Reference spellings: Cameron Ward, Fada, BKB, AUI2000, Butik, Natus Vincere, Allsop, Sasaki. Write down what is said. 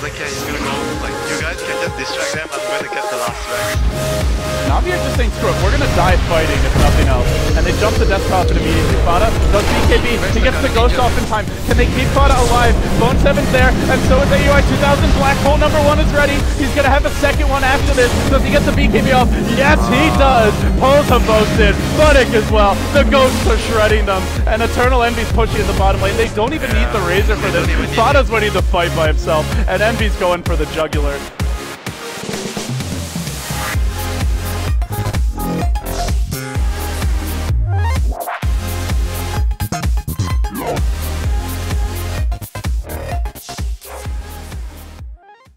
Sasaki is gonna go, like, you guys can just distract them, I'm gonna get the last frag. Navi are just saying, screw it, we're gonna die fighting if nothing else. And they jump the Death Prophet immediately. Fada does BKB, he gets the Ghost off in time. Can they keep Fada alive? Bone 7's there, and so is AUI2000. Black hole number 1 is ready. He's gonna have a second one after this. Does he get the BKB off? Yes, he does! Poles have both did, Butik as well. The Ghosts are shredding them, and Eternal Envy's pushing in the bottom lane. They don't even need the Razor for this. Fada's winning the fight by himself, and Envy's going for the jugular.